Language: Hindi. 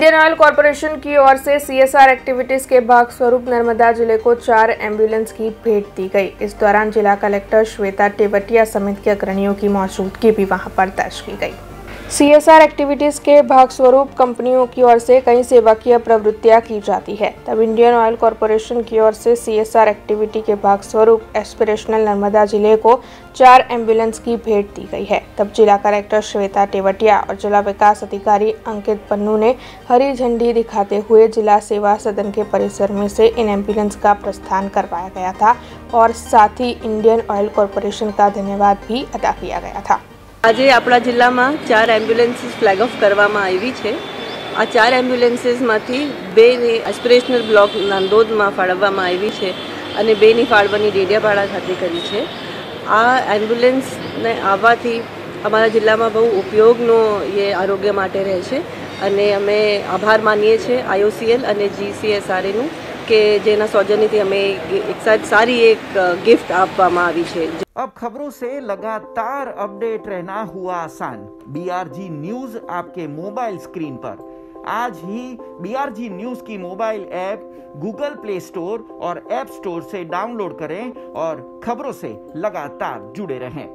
इंडियन ऑयल कॉरपोरेशन की ओर से सीएसआर एक्टिविटीज के भाग स्वरूप नर्मदा जिले को 4 एम्बुलेंस की भेंट दी गई। इस दौरान जिला कलेक्टर श्वेता टेवटिया समेत के अग्रणियों की मौजूदगी भी वहां पर दर्ज की गई। सीएसआर एक्टिविटीज के भागस्वरूप कंपनियों की ओर से कई सेवाकीय प्रवृत्तियां की जाती है। तब इंडियन ऑयल कॉरपोरेशन की ओर से सीएसआर एक्टिविटी के भागस्वरूप एस्पिरेशनल नर्मदा जिले को 4 एम्बुलेंस की भेंट दी गई है। तब जिला कलेक्टर श्वेता टेवटिया और जिला विकास अधिकारी अंकित पन्नू ने हरी झंडी दिखाते हुए जिला सेवा सदन के परिसर में से इन एम्बुलेंस का प्रस्थान करवाया गया था और साथ ही इंडियन ऑयल कॉरपोरेशन का धन्यवाद भी अदा किया गया था। આજે આપણા જિલ્લામાં 4 એમ્બ્યુલન્સીસ ફ્લેગ ઓફ કરવામાં આવી છે। આ 4 એમ્બ્યુલન્સીસમાંથી 2 એસ્પિરેશનલ બ્લોક નાંદોદમાં ફાળવવામાં આવી છે અને 2ની ફાળવણી ડેડિયાપાડા ખાતે કરી છે। આ એમ્બ્યુલન્સને આવવાથી અમારા જિલ્લામાં બહુ ઉપયોગનો એ આરોગ્ય માટે રહેશે અને અમે આભાર માનીએ છીએ IOCL અને GCSRનું કે જેના સૌજન્યથી અમે એક સારી એક ગિફ્ટ આપવામાં આવી છે। अब खबरों से लगातार अपडेट रहना हुआ आसान। BRG न्यूज आपके मोबाइल स्क्रीन पर आज ही BRG न्यूज की mobile app Google Play Store और ऐप स्टोर से डाउनलोड करें और खबरों से लगातार जुड़े रहें।